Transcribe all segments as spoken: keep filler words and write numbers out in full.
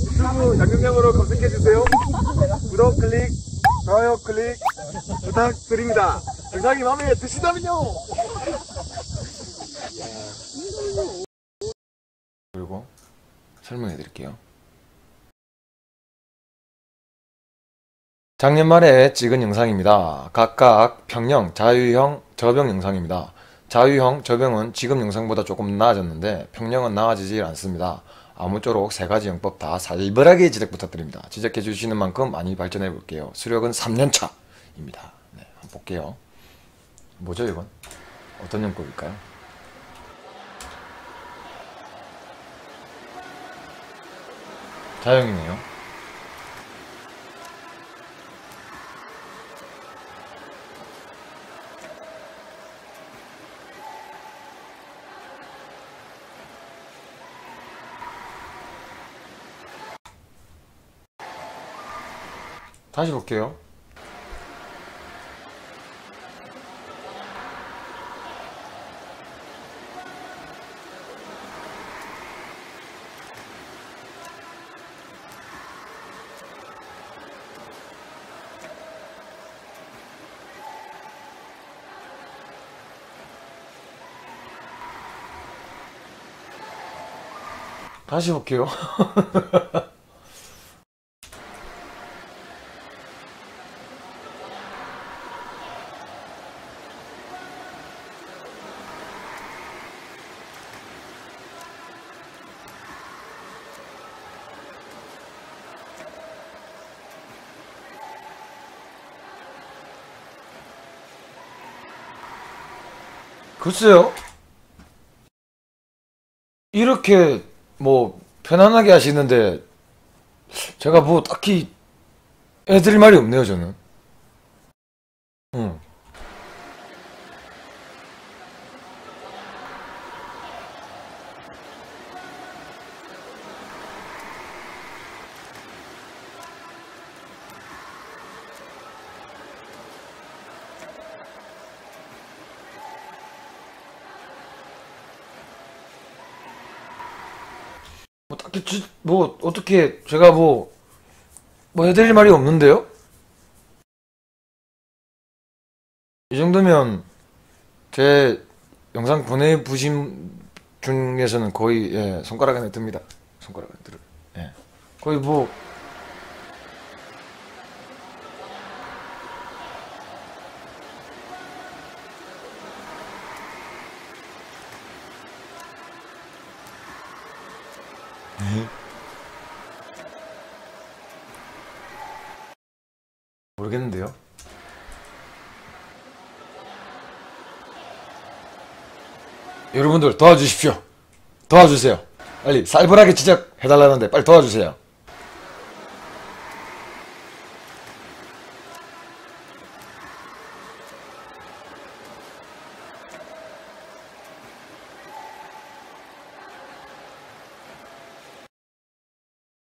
유튜브 양념장으로 검색해주세요. 구독 클릭, 좋아요 클릭 부탁드립니다. 영상이 마음에 드시다면요. 그리고 설명해드릴게요. 작년 말에 찍은 영상입니다. 각각 평형, 자유형, 저병 영상입니다. 자유형, 저병은 지금 영상보다 조금 나아졌는데 평형은 나아지지 않습니다. 아무쪼록 세가지 영법 다 살벌하게 지적 부탁드립니다. 지적해주시는 만큼 많이 발전해 볼게요. 수력은 삼 년 차 입니다. 네, 한번 볼게요. 뭐죠 이건? 어떤 영법일까요? 자유형이네요. 다시 볼게요. 다시 볼게요. 글쎄요, 이렇게 뭐 편안하게 하시는데 제가 뭐 딱히 해드릴 말이 없네요. 저는 응. 딱히 뭐 어떻게 제가 뭐 뭐 해드릴 말이 없는데요? 이 정도면 제 영상 보내보신 중에서는 거의 예, 손가락 안에 듭니다. 손가락 안에 들어요. 예. 거의 뭐 모르겠는데요. 여러분들 도와주십시오. 도와주세요. 빨리 살벌하게 지적해달라는데 빨리 도와주세요.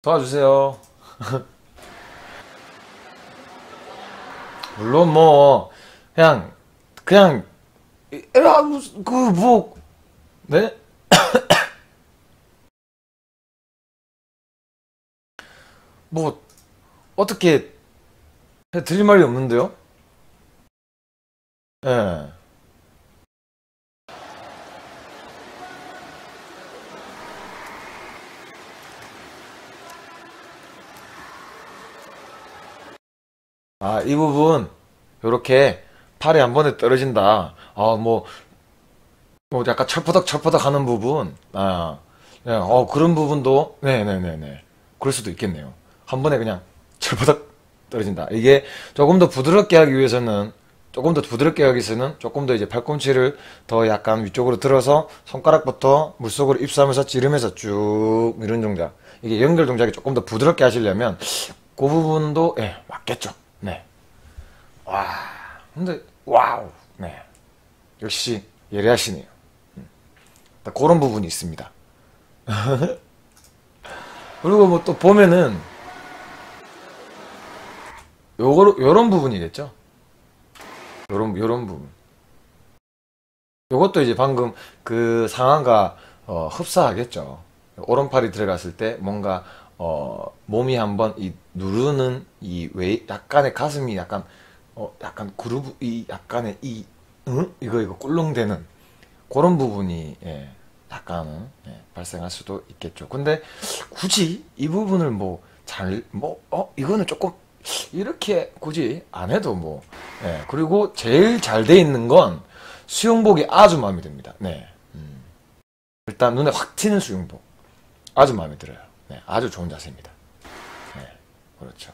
도와주세요. 물론 뭐 그냥 그냥 그 뭐 네? 뭐 어떻게 드릴 말이 없는데요? 예. 네. 아, 이 부분 요렇게 팔이 한 번에 떨어진다. 아, 뭐, 뭐 약간 철퍼덕 철퍼덕 하는 부분, 아, 네, 어 그런 부분도 네네네네 그럴 수도 있겠네요. 한 번에 그냥 철퍼덕 떨어진다. 이게 조금 더 부드럽게 하기 위해서는 조금 더 부드럽게 하기 위해서는 조금 더 이제 팔꿈치를 더 약간 위쪽으로 들어서 손가락부터 물속으로 입수하면서 찌르면서 쭉 이런 동작. 이게 연결 동작이 조금 더 부드럽게 하시려면 그 부분도 예 맞겠죠. 네. 와, 근데, 와우. 네. 역시, 예리하시네요. 음. 그런 부분이 있습니다. 그리고 뭐 또 보면은, 요거, 요런 부분이겠죠? 요런, 요런 부분. 요것도 이제 방금 그 상황과 어, 흡사하겠죠. 오른팔이 들어갔을 때 뭔가 어, 몸이 한번 이 누르는 이 웨이, 약간의 가슴이 약간 어, 약간 그루브, 이 약간의 이 응? 이거 이거 꿀렁대는 그런 부분이 예, 약간은 예, 발생할 수도 있겠죠. 근데 굳이 이 부분을 뭐 잘 뭐 어 이거는 조금 이렇게 굳이 안 해도 뭐 예, 그리고 제일 잘 돼 있는 건 수영복이 아주 마음에 듭니다. 네. 음. 일단 눈에 확 튀는 수영복 아주 마음에 들어요. 네, 아주 좋은 자세입니다. 네, 그렇죠.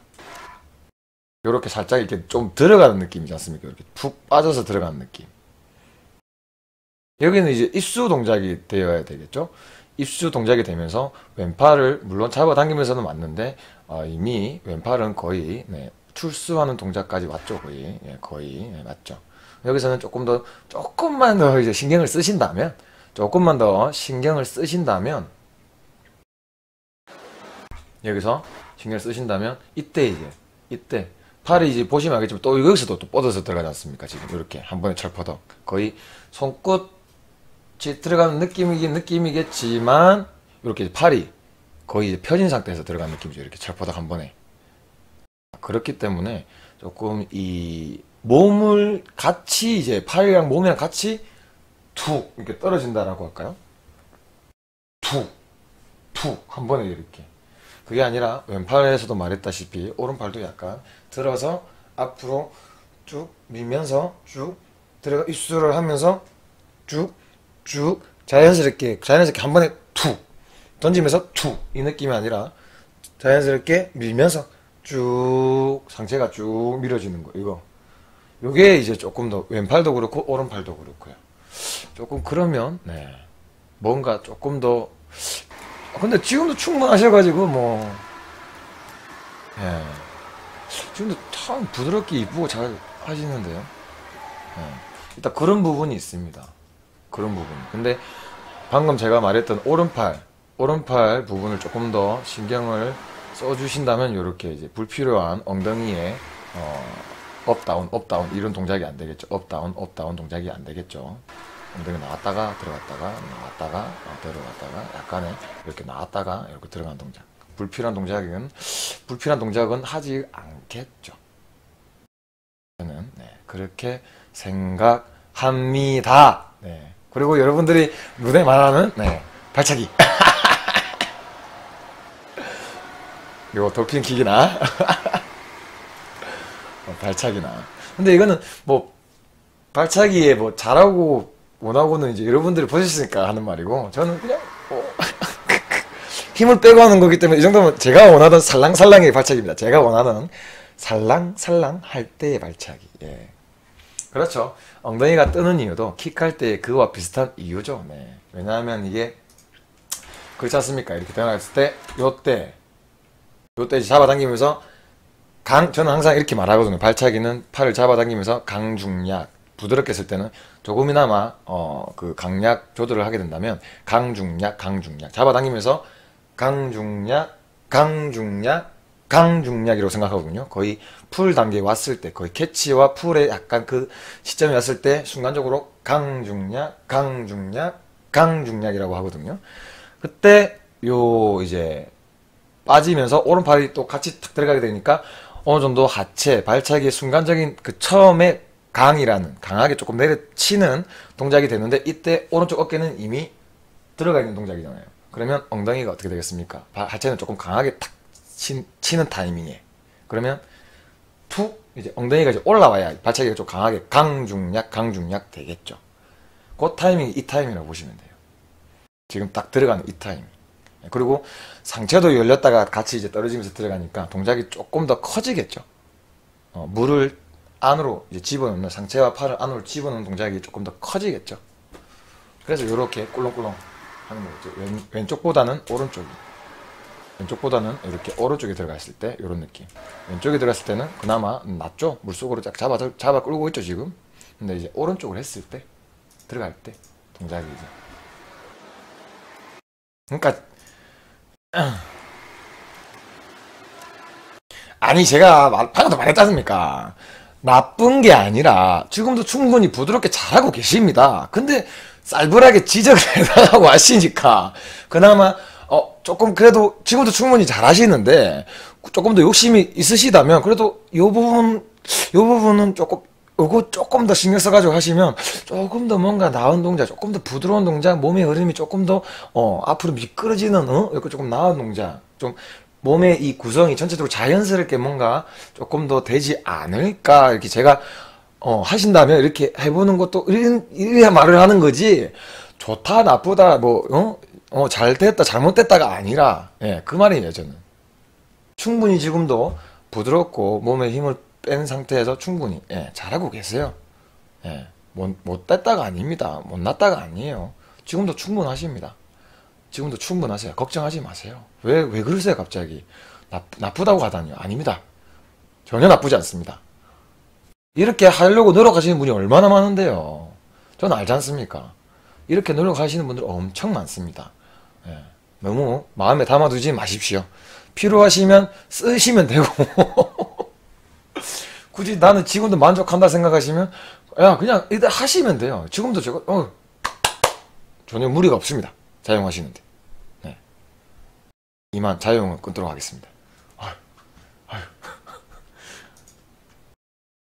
요렇게 살짝 이렇게 좀 들어가는 느낌이지 않습니까? 이렇게 푹 빠져서 들어가는 느낌. 여기는 이제 입수 동작이 되어야 되겠죠? 입수 동작이 되면서 왼팔을 물론 잡아당기면서는 맞는데 어, 이미 왼팔은 거의 네, 출수하는 동작까지 왔죠. 거의 네, 거의 네, 맞죠. 여기서는 조금 더 조금만 더 이제 신경을 쓰신다면 조금만 더 신경을 쓰신다면 여기서 신경을 쓰신다면 이때 이제 이때 팔이 이제 보시면 알겠지만 또 여기서도 또 뻗어서 들어가지 않습니까? 지금 이렇게 한 번에 철퍼덕 거의 손끝이 들어가는 느낌이긴 느낌이겠지만 이렇게 팔이 거의 이제 펴진 상태에서 들어간 느낌이죠. 이렇게 철퍼덕 한 번에. 그렇기 때문에 조금 이 몸을 같이 이제 팔이랑 몸이랑 같이 툭 이렇게 떨어진다라고 할까요? 툭 툭 한 번에 이렇게. 그게 아니라 왼팔에서도 말했다시피 오른팔도 약간 들어서 앞으로 쭉 밀면서 쭉 들어가 입수를 하면서 쭉 쭉 자연스럽게 자연스럽게 한 번에 툭 던지면서 툭 이 느낌이 아니라 자연스럽게 밀면서 쭉 상체가 쭉 밀어지는 거 이거 요게 이제 조금 더 왼팔도 그렇고 오른팔도 그렇고요. 조금 그러면 네 뭔가 조금 더 근데 지금도 충분하셔가지고 뭐 예. 지금도 참 부드럽게 이쁘고 잘 하시는데요. 예. 일단 그런 부분이 있습니다. 그런 부분. 근데 방금 제가 말했던 오른팔 오른팔 부분을 조금 더 신경을 써주신다면 이렇게 이제 불필요한 엉덩이에 어, 업다운 업다운 이런 동작이 안 되겠죠. 업다운 업다운 동작이 안 되겠죠. 엉덩이 나왔다가 들어갔다가 나왔다가 들어갔다가 약간의 이렇게 나왔다가 이렇게 들어간 동작 불필요한 동작은 불필요한 동작은 하지 않겠죠. 저는 네, 그렇게 생각합니다. 네. 그리고 여러분들이 무대 말하는 네, 발차기 요 돌핀킥이나 발차기나 근데 이거는 뭐 발차기에 뭐 잘하고 원하고는 이제 여러분들이 보셨으니까 하는 말이고 저는 그냥 뭐 힘을 빼고 하는 거기 때문에 이 정도면 제가 원하던 살랑살랑의 발차기입니다. 제가 원하는 살랑살랑 할 때의 발차기. 예. 그렇죠. 엉덩이가 뜨는 이유도 킥할 때 그와 비슷한 이유죠. 네. 왜냐하면 이게 그렇지 않습니까? 이렇게 들어갔을 때 요때 요때 잡아당기면서 강 저는 항상 이렇게 말하거든요. 발차기는 팔을 잡아당기면서 강중약 부드럽게 쓸 때는 조금이나마 어, 그 강약 조절을 하게 된다면 강중약 강중약 잡아당기면서 강중약 강중약 강중약이라고 생각하거든요. 거의 풀 단계에 왔을 때 거의 캐치와 풀의 약간 그 시점이 왔을 때 순간적으로 강중약 강중약 강중약이라고 하거든요. 그때 요 이제 빠지면서 오른팔이 또 같이 탁 들어가게 되니까 어느 정도 하체 발차기의 순간적인 그 처음에 강이라는 강하게 조금 내려치는 동작이 되는데 이때 오른쪽 어깨는 이미 들어가 있는 동작이잖아요. 그러면 엉덩이가 어떻게 되겠습니까? 하체는 조금 강하게 탁 치, 치는 타이밍에 그러면 툭 이제 엉덩이가 이제 올라와야 발차기가 좀 강하게 강중약 강중약 되겠죠. 그 타이밍이 이 타이밍이라고 보시면 돼요. 지금 딱 들어가는 이 타이밍. 그리고 상체도 열렸다가 같이 이제 떨어지면서 들어가니까 동작이 조금 더 커지겠죠. 어, 물을 안으로 이제 집어넣는 상체와 팔을 안으로 집어넣는 동작이 조금 더 커지겠죠. 그래서 이렇게 꿀렁꿀렁 하는 거죠. 왼, 왼쪽보다는 오른쪽이 왼쪽보다는 이렇게 오른쪽에 들어갔을 때 이런 느낌. 왼쪽에 들어갔을 때는 그나마 낫죠. 물속으로 쫙 잡아 잡아 끌고 있죠 지금. 근데 이제 오른쪽을 했을 때 들어갈 때 동작이 이제. 그러니까 아니 제가 방금도 말했지 않습니까? 나쁜 게 아니라 지금도 충분히 부드럽게 잘하고 계십니다. 근데 쌀불하게 지적을 해달라고 하시니까 그나마 어, 조금 그래도 지금도 충분히 잘 하시는데 조금 더 욕심이 있으시다면 그래도 요 부분, 요 부분은 조금 요거 조금 더 신경 써가지고 하시면 조금 더 뭔가 나은 동작, 조금 더 부드러운 동작, 몸의 흐름이 조금 더 어, 앞으로 미끄러지는 어? 이렇게 조금 나은 동작, 좀 몸의 이 구성이 전체적으로 자연스럽게 뭔가 조금 더 되지 않을까, 이렇게 제가 어, 하신다면 이렇게 해보는 것도 이런, 이래야 말을 하는 거지 좋다 나쁘다 뭐 어? 어, 잘됐다 잘못됐다가 아니라, 예, 그 말이에요. 저는 충분히 지금도 부드럽고 몸에 힘을 뺀 상태에서 충분히, 예, 잘하고 계세요. 예, 못, 못 뺐다가 아닙니다. 못 났다가 아니에요. 지금도 충분하십니다. 지금도 충분하세요. 걱정하지 마세요. 왜, 왜 그러세요 갑자기? 나, 나쁘다고 하다니요. 아닙니다. 전혀 나쁘지 않습니다. 이렇게 하려고 노력하시는 분이 얼마나 많은데요. 전 알지 않습니까? 이렇게 노력하시는 분들 엄청 많습니다. 예, 너무 마음에 담아두지 마십시오. 필요하시면 쓰시면 되고 굳이 나는 지금도 만족한다 생각하시면, 야, 그냥 일단 하시면 돼요. 지금도 제가 어, 전혀 무리가 없습니다. 자용하시는데. 네. 이만 자용을 끊도록 하겠습니다.